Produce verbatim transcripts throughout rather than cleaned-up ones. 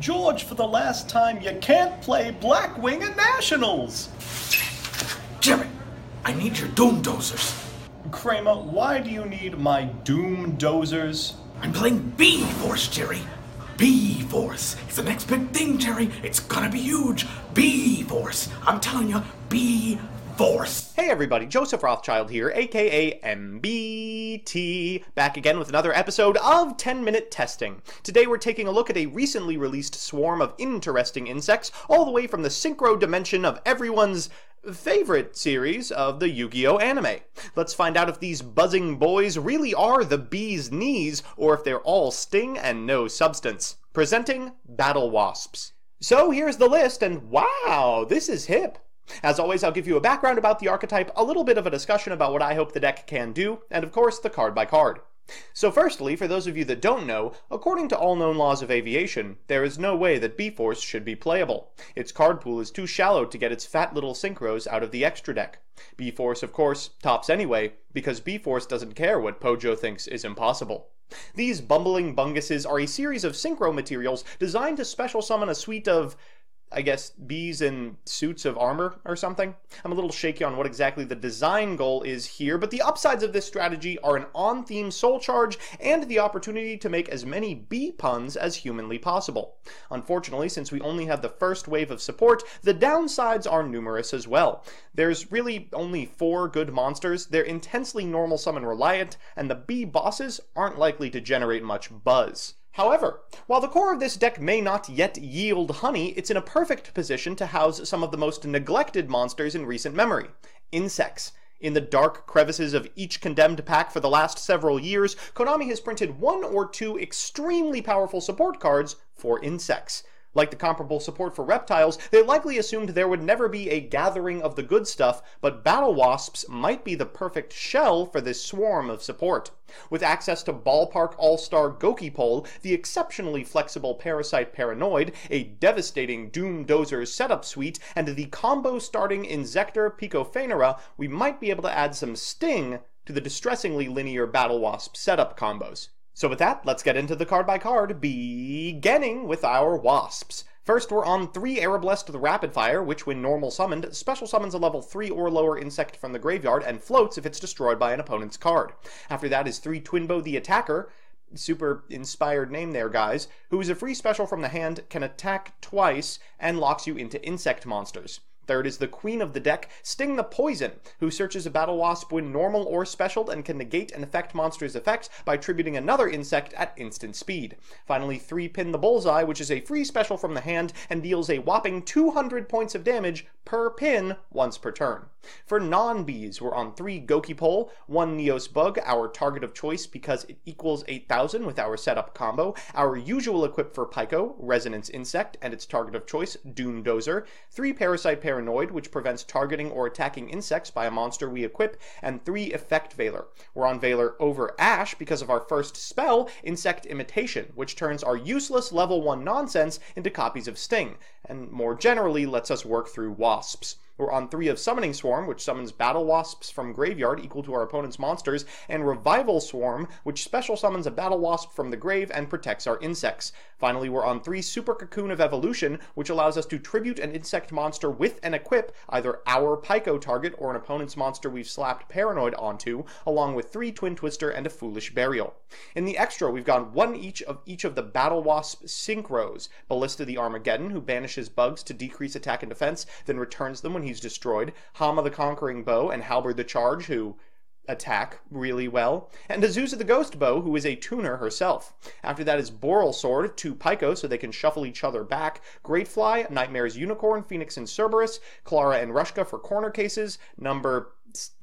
George, for the last time, you can't play Blackwing at Nationals! Damn it! I need your Doom Dozers! Kramer, why do you need my Doom Dozers? I'm playing B-Force, Jerry! B-Force! It's the next big thing, Jerry! It's gonna be huge! B-Force! I'm telling you, B-Force! Hey everybody, Joseph Rothschild here, aka M B T, back again with another episode of ten minute Testing. Today we're taking a look at a recently released swarm of interesting insects, all the way from the synchro dimension of everyone's favorite series of the Yu-Gi-Oh anime. Let's find out if these buzzing boys really are the bee's knees, or if they're all sting and no substance. Presenting Battle Wasps. So here's the list, and wow, this is hip. As always, I'll give you a background about the archetype, a little bit of a discussion about what I hope the deck can do, and of course, the card by card. So firstly, for those of you that don't know, according to all known laws of aviation, there is no way that B-Force should be playable. Its card pool is too shallow to get its fat little synchros out of the extra deck. B-Force, of course, tops anyway, because B-Force doesn't care what Pojo thinks is impossible. These bumbling bunguses are a series of synchro materials designed to special summon a suite of, I guess, bees in suits of armor or something? I'm a little shaky on what exactly the design goal is here, but the upsides of this strategy are an on-theme soul charge and the opportunity to make as many bee puns as humanly possible. Unfortunately, since we only have the first wave of support, the downsides are numerous as well. There's really only four good monsters, they're intensely normal summon reliant, and the bee bosses aren't likely to generate much buzz. However, while the core of this deck may not yet yield honey, it's in a perfect position to house some of the most neglected monsters in recent memory. Insects. In the dark crevices of each Condemned pack for the last several years, Konami has printed one or two extremely powerful support cards for insects. Like the comparable support for reptiles, they likely assumed there would never be a gathering of the good stuff, but Battle Wasps might be the perfect shell for this swarm of support. With access to Ballpark All-Star Gokipole, the exceptionally flexible Parasite Paranoid, a devastating Doom Dozer setup suite, and the combo-starting Insector Pico, we might be able to add some sting to the distressingly linear Battle Wasp setup combos. So with that, let's get into the card by card, beginning with our Wasps. First, we're on three Arbalest to the Rapid Fire, which when normal summoned, special summons a level three or lower insect from the graveyard and floats if it's destroyed by an opponent's card. After that is three Twinbow the Attacker, super inspired name there guys, who is a free special from the hand, can attack twice, and locks you into insect monsters. Third is the queen of the deck, Sting the Poison, who searches a Battle Wasp when normal or specialed and can negate an effect monster's effect by tributing another insect at instant speed. Finally, three Pin the Bullseye, which is a free special from the hand and deals a whopping two hundred points of damage per pin once per turn. For non-bees, we're on three Gokipole, one Neos Bug, our target of choice because it equals eight thousand with our setup combo, our usual equip for Pico, Resonance Insect, and its target of choice, Doom Dozer, three Parasite Paranoid, which prevents targeting or attacking insects by a monster we equip, and three Effect Valor. We're on Valor over Ash because of our first spell, Insect Imitation, which turns our useless level one nonsense into copies of Sting, and more generally lets us work through wasps. We're on three of Summoning Swarm, which summons Battle Wasps from graveyard equal to our opponent's monsters, and Revival Swarm, which special summons a Battle Wasp from the grave and protects our insects. Finally, we're on three Super Cocoon of Evolution, which allows us to tribute an insect monster with an equip, either our Pico target or an opponent's monster we've slapped Paranoid onto, along with three Twin Twister and a Foolish Burial. In the extra, we've gone one each of each of the Battle Wasp synchros, Ballista the Armageddon, who banishes bugs to decrease attack and defense, then returns them when he he's destroyed, Hama the Conquering Bow, and Halberd the Charge, who attack really well, and Azusa the Ghost Bow, who is a tuner herself. After that is Boral Sword, two Pico, so they can shuffle each other back, Greatfly, Nightmare's Unicorn, Phoenix and Cerberus, Clara and Rushka for corner cases, number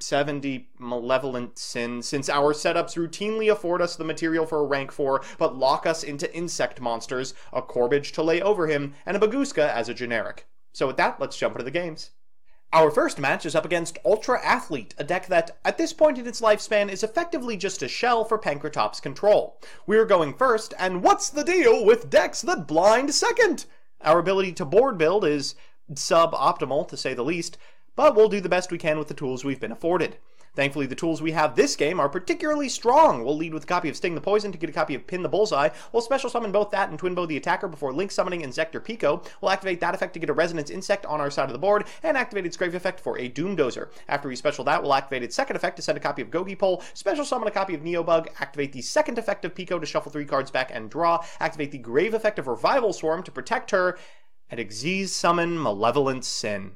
seventy Malevolent Sin, since our setups routinely afford us the material for a rank four, but lock us into insect monsters, a Corbage to lay over him, and a Baguska as a generic. So with that, let's jump into the games. Our first match is up against Ultra Athlete, a deck that, at this point in its lifespan, is effectively just a shell for Pankratops control. We're going first, and what's the deal with decks that blind second? Our ability to board build is suboptimal, to say the least, but we'll do the best we can with the tools we've been afforded. Thankfully, the tools we have this game are particularly strong. We'll lead with a copy of Sting the Poison to get a copy of Pin the Bullseye. We'll special summon both that and Twinbow the Attacker before Link summoning Insect or Pico. We'll activate that effect to get a Resonance Insect on our side of the board, and activate its Grave effect for a Doom Dozer. After we special that, we'll activate its second effect to send a copy of Gogi Pole, special summon a copy of Neos Bug, activate the second effect of Pico to shuffle three cards back and draw, activate the Grave effect of Revival Swarm to protect her, and Xyz summon Malevolent Sin.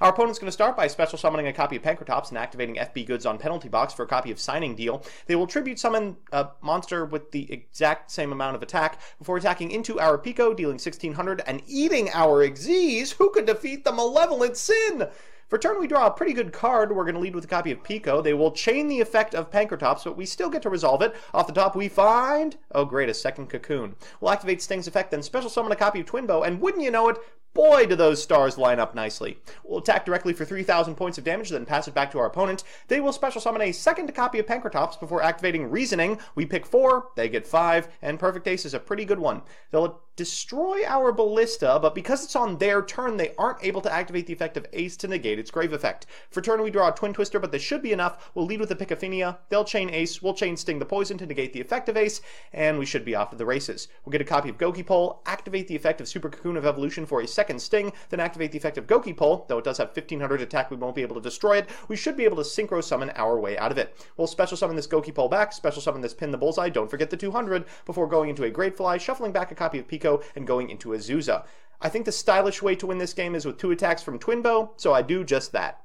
Our opponent's going to start by special summoning a copy of Pankratops and activating F B Goods on penalty box for a copy of Signing Deal. They will tribute summon a monster with the exact same amount of attack before attacking into our Pico, dealing sixteen hundred and eating our Xyz, who could defeat the Malevolent Sin. For turn, we draw a pretty good card. We're going to lead with a copy of Pico. They will chain the effect of Pankratops, but we still get to resolve it. Off the top, we find... Oh, great, a second Cocoon. We'll activate Sting's effect, then special summon a copy of Twinbow, and wouldn't you know it, boy, do those stars line up nicely. We'll attack directly for three thousand points of damage, then pass it back to our opponent. They will special summon a second copy of Pankratops before activating Reasoning. We pick four, they get five, and Perfect Ace is a pretty good one. They'll destroy our Ballista, but because it's on their turn, they aren't able to activate the effect of Ace to negate its Grave effect. For turn, we draw a Twin Twister, but this should be enough. We'll lead with the Picophinia. They'll chain Ace. We'll chain Sting the Poison to negate the effect of Ace, and we should be off to the races. We'll get a copy of Gogi Pole, activate the effect of Super Cocoon of Evolution for a second Second Sting, then activate the effect of Gogi Pole. Though it does have fifteen hundred attack, we won't be able to destroy it. We should be able to synchro summon our way out of it. We'll special summon this Gogi Pole back, special summon this Pin the Bullseye, don't forget the two hundred, before going into a Greatfly, shuffling back a copy of Pico, and going into Azusa. I think the stylish way to win this game is with two attacks from Twinbow, so I do just that.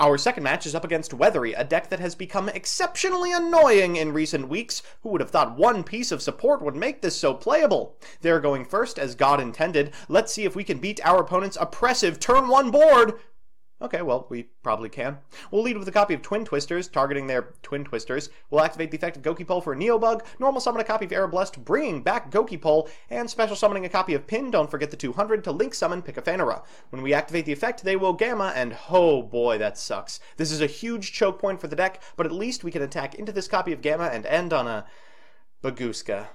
Our second match is up against Weathery, a deck that has become exceptionally annoying in recent weeks. Who would have thought one piece of support would make this so playable? They're going first, as God intended. Let's see if we can beat our opponent's oppressive turn one board. Okay, well, we probably can. We'll lead with a copy of Twin Twisters, targeting their Twin Twisters. We'll activate the effect of Gogi Pole for a Neos Bug, normal summon a copy of Arbalest, bringing back Gogi Pole, and special summoning a copy of Pin, don't forget the two hundred, to Link summon Picophanera. When we activate the effect, they will Gamma, and oh boy, that sucks. This is a huge choke point for the deck, but at least we can attack into this copy of Gamma and end on a Baguska.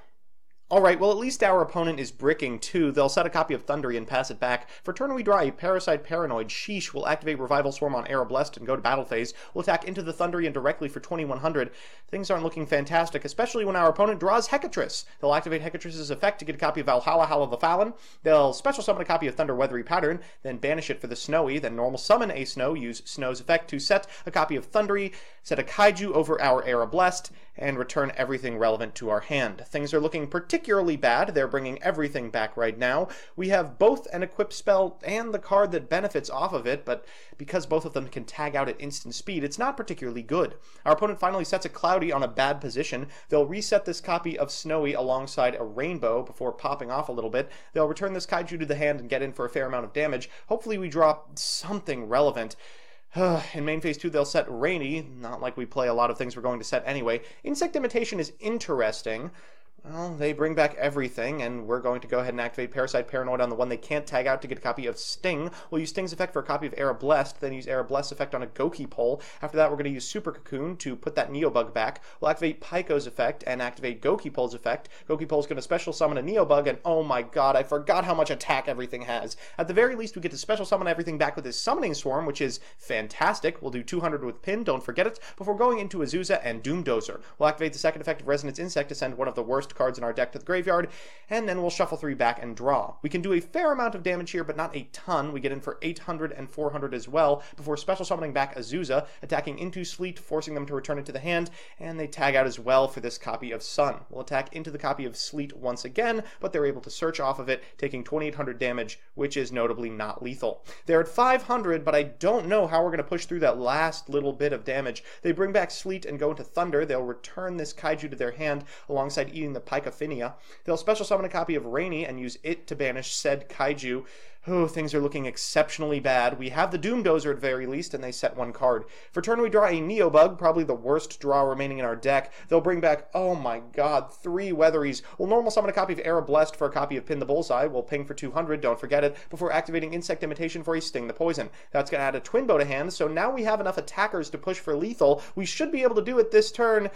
Alright, well, at least our opponent is bricking too. They'll set a copy of Thundery and pass it back. For turn, we draw a Parasite Paranoid. Sheesh. We'll activate Revival Swarm on Arbalest and go to battle phase. We'll attack into the Thundery and directly for twenty-one hundred. Things aren't looking fantastic, especially when our opponent draws Hecatrice. They'll activate Hecatrice's effect to get a copy of Valhalla, Hala the Fallon. They'll special summon a copy of Thunder Weathery Pattern, then banish it for the Snowy, then normal summon a Snow, use Snow's effect to set a copy of Thundery, set a Kaiju over our Arbalest, and return everything relevant to our hand. Things are looking particularly bad. They're bringing everything back right now. We have both an equip spell and the card that benefits off of it, but because both of them can tag out at instant speed, it's not particularly good. Our opponent finally sets a Cloudy on a bad position. They'll reset this copy of Snowy alongside a Rainbow before popping off a little bit. They'll return this Kaiju to the hand and get in for a fair amount of damage. Hopefully we draw something relevant. In main phase two, they'll set Rainy. Not like we play a lot of things we're going to set anyway. Insect Imitation is interesting. Well, they bring back everything, and we're going to go ahead and activate Parasite Paranoid on the one they can't tag out to get a copy of Sting. We'll use Sting's effect for a copy of Arbalest, then use Arbalest's effect on a Gogi Pole. After that, we're going to use Super Cocoon to put that Neos Bug back. We'll activate Pico's effect and activate Gogi Pole's effect. Gogi Pole's going to special summon a Neos Bug, and oh my god, I forgot how much attack everything has. At the very least, we get to special summon everything back with this Summoning Swarm, which is fantastic. We'll do two hundred with Pin, don't forget it, before going into Azusa and Doom Dozer. We'll activate the second effect of Resonance Insect to send one of the worst cards in our deck to the graveyard, and then we'll shuffle three back and draw. We can do a fair amount of damage here, but not a ton. We get in for eight hundred and four hundred as well, before special summoning back Azusa, attacking into Sleet, forcing them to return it to the hand, and they tag out as well for this copy of Sun. We'll attack into the copy of Sleet once again, but they're able to search off of it, taking twenty-eight hundred damage, which is notably not lethal. They're at five hundred, but I don't know how we're going to push through that last little bit of damage. They bring back Sleet and go into Thunder. They'll return this Kaiju to their hand, alongside eating the Picophinia. They'll special summon a copy of Rainy and use it to banish said Kaiju. Oh, things are looking exceptionally bad. We have the Doom Dozer at very least, and they set one card. For turn, we draw a Neos Bug, probably the worst draw remaining in our deck. They'll bring back, oh my god, three Weatheries. We'll normal summon a copy of Arbalest for a copy of Pin the Bullseye. We'll ping for two hundred, don't forget it, before activating Insect Imitation for a Sting the Poison. That's going to add a Twinbow to hand, so now we have enough attackers to push for lethal. We should be able to do it this turn.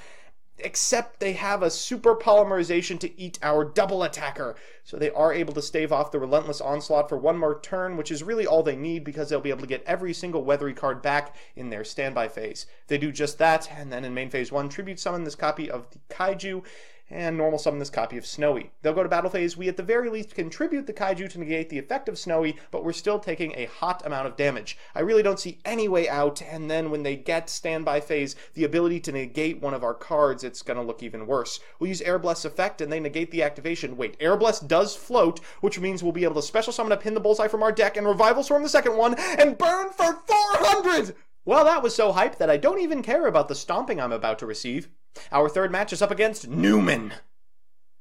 except they have a super polymerization to eat our double attacker. So they are able to stave off the Relentless Onslaught for one more turn, which is really all they need because they'll be able to get every single Weathery card back in their standby phase. They do just that, and then in main phase one, Tribute Summon this copy of the Kaiju, and normal summon this copy of Snowy. They'll go to battle phase. We at the very least can tribute the Kaiju to negate the effect of Snowy, but we're still taking a hot amount of damage. I really don't see any way out, and then when they get standby phase, the ability to negate one of our cards, it's going to look even worse. We'll use Arbalest effect, and they negate the activation. Wait, Arbalest does float, which means we'll be able to special summon a Pin the Bullseye from our deck, and Revival Swarm the second one, and burn for four hundred! Well, that was so hype that I don't even care about the stomping I'm about to receive. Our third match is up against Newman.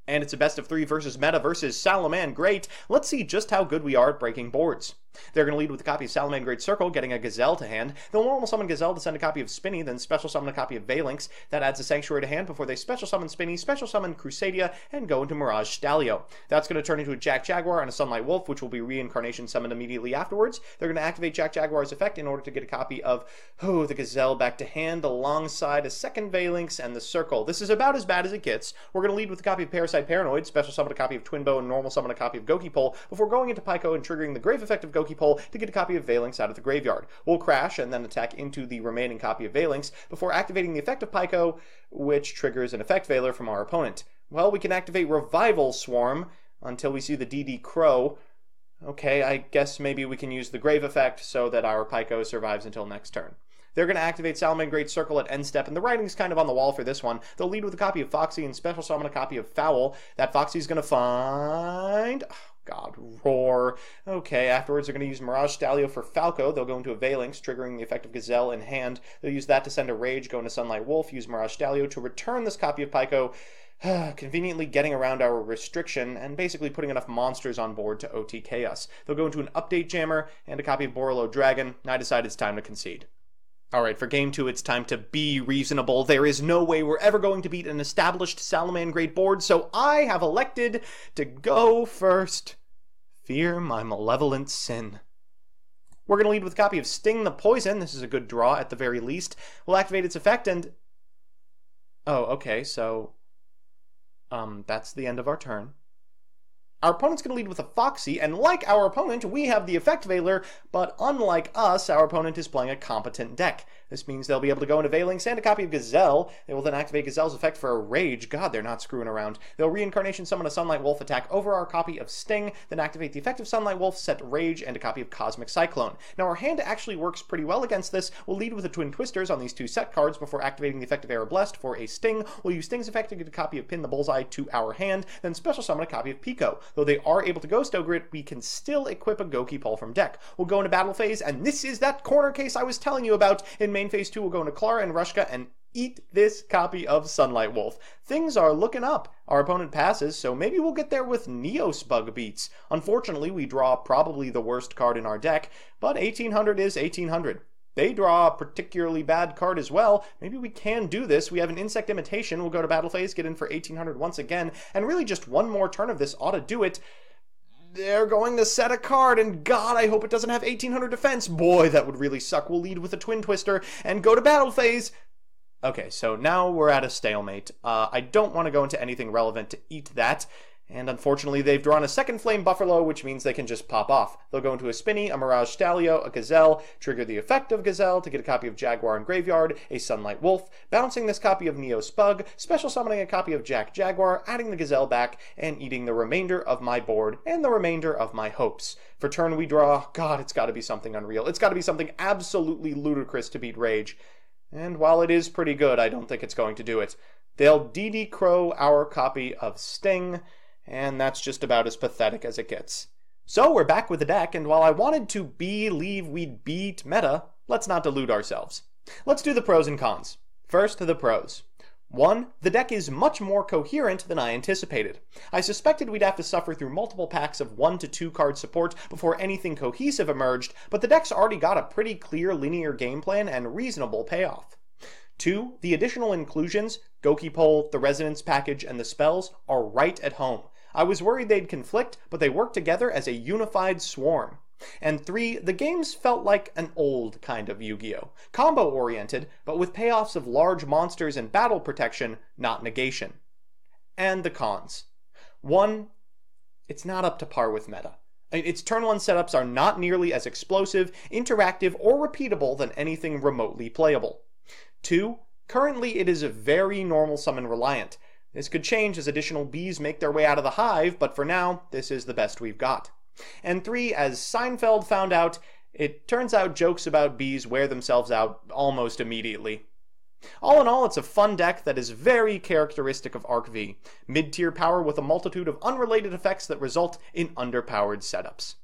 And it's a best of three versus meta versus Salamangreat. Let's see just how good we are at breaking boards. They're going to lead with a copy of Salamangreat Circle, getting a Gazelle to hand. They'll normal summon Gazelle to send a copy of Spinny, then special summon a copy of Valynx. That adds a Sanctuary to hand before they special summon Spinny, special summon Crusadia, and go into Mirage Stalio. That's going to turn into a Jack Jaguar and a Sunlight Wolf, which will be reincarnation summoned immediately afterwards. They're going to activate Jack Jaguar's effect in order to get a copy of oh, the Gazelle back to hand alongside a second Valynx and the Circle. This is about as bad as it gets. We're going to lead with a copy of Parasite Paranoid, special summon a copy of Twinbow, and normal summon a copy of Gokipole before going into Pico and triggering the Grave effect of Gokipole to get a copy of Valynx out of the graveyard. We'll crash and then attack into the remaining copy of Valynx before activating the effect of Pico, which triggers an Effect Valor from our opponent. Well, we can activate Revival Swarm until we see the D D Crow. Okay, I guess maybe we can use the Grave effect so that our Pico survives until next turn. They're going to activate Salamangreat Circle at end step, and the writing's kind of on the wall for this one. They'll lead with a copy of Foxy and special summon a copy of Foul. That Foxy's going to find... God, roar. Okay, afterwards they're going to use Mirage Stalio for Falco. They'll go into a Valynx, triggering the effect of Gazelle in hand. They'll use that to send a Rage, go into Sunlight Wolf, use Mirage Stalio to return this copy of Pico, conveniently getting around our restriction and basically putting enough monsters on board to O T K us. They'll go into an Update Jammer and a copy of Borolo Dragon, and I decide it's time to concede. Alright, for game two, it's time to be reasonable. There is no way we're ever going to beat an established Salamangreat board, so I have elected to go first. Fear my Malevolent Sin. We're going to lead with a copy of Sting the Poison. This is a good draw at the very least. We'll activate its effect and... Oh, okay, so... Um, that's the end of our turn. Our opponent's going to lead with a Foxy, and like our opponent, we have the Effect Valor, but unlike us, our opponent is playing a competent deck. This means they'll be able to go into Valynx and a copy of Gazelle. They will then activate Gazelle's effect for a Rage. God, they're not screwing around. They'll reincarnation summon a Sunlight Wolf, attack over our copy of Sting, then activate the effect of Sunlight Wolf, set Rage, and a copy of Cosmic Cyclone. Now, our hand actually works pretty well against this. We'll lead with the Twin Twisters on these two set cards before activating the effect of Arbalest for a Sting. We'll use Sting's effect to get a copy of Pin the Bullseye to our hand, then special summon a copy of Pico. Though they are able to Ghost Ogre it, we can still equip a Gokipole from deck. We'll go into battle phase, and this is that corner case I was telling you about. In main phase two, we'll go into Clara and Rushka and eat this copy of Sunlight Wolf. Things are looking up. Our opponent passes, so maybe we'll get there with Neos Bug beats. Unfortunately, we draw probably the worst card in our deck, but eighteen hundred is eighteen hundred. They draw a particularly bad card as well. Maybe we can do this. We have an Insect Imitation. We'll go to battle phase, get in for eighteen hundred once again, and really just one more turn of this ought to do it. They're going to set a card, and God, I hope it doesn't have eighteen hundred defense. Boy, that would really suck. We'll lead with a Twin Twister and go to battle phase. Okay, so now we're at a stalemate. Uh, I don't want to go into anything relevant to eat that. And unfortunately, they've drawn a second Flame Buffalo, which means they can just pop off. They'll go into a Spinny, a Mirage Stalio, a Gazelle, trigger the effect of Gazelle to get a copy of Jaguar and Graveyard, a Sunlight Wolf, bouncing this copy of Neos Bug, special summoning a copy of Jack Jaguar, adding the Gazelle back, and eating the remainder of my board and the remainder of my hopes. For turn we draw, God, it's got to be something unreal. It's got to be something absolutely ludicrous to beat Rage. And while it is pretty good, I don't think it's going to do it. They'll D D Crow our copy of Sting, and that's just about as pathetic as it gets. So we're back with the deck, and while I wanted to believe we'd beat meta, let's not delude ourselves. Let's do the pros and cons. First, the pros. One, the deck is much more coherent than I anticipated. I suspected we'd have to suffer through multiple packs of one to two card support before anything cohesive emerged, but the deck's already got a pretty clear linear game plan and reasonable payoff. Two, the additional inclusions, Gokipole, the Resonance package, and the spells, are right at home. I was worried they'd conflict, but they work together as a unified swarm. And three, the games felt like an old kind of Yu-Gi-Oh! Combo-oriented, but with payoffs of large monsters and battle protection, not negation. And the cons. One, it's not up to par with meta. Its turn one setups are not nearly as explosive, interactive, or repeatable than anything remotely playable. Two, currently it is very normal summon reliant. This could change as additional bees make their way out of the hive, but for now, this is the best we've got. And three, as Seinfeld found out, it turns out jokes about bees wear themselves out almost immediately. All in all, it's a fun deck that is very characteristic of Arc-V, mid-tier power with a multitude of unrelated effects that result in underpowered setups.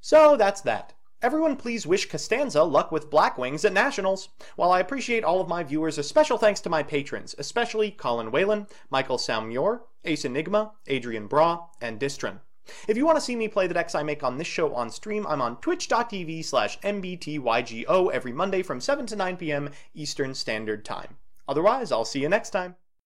So that's that. Everyone please wish Costanza luck with Black Wings at Nationals. While I appreciate all of my viewers, a special thanks to my patrons, especially Colin Whalen, Michael Salmior, Ace Enigma, Adrian Bra, and Distrin. If you want to see me play the decks I make on this show on stream, I'm on twitch dot t v slash m b t y g o every Monday from seven to nine p m Eastern Standard Time. Otherwise, I'll see you next time.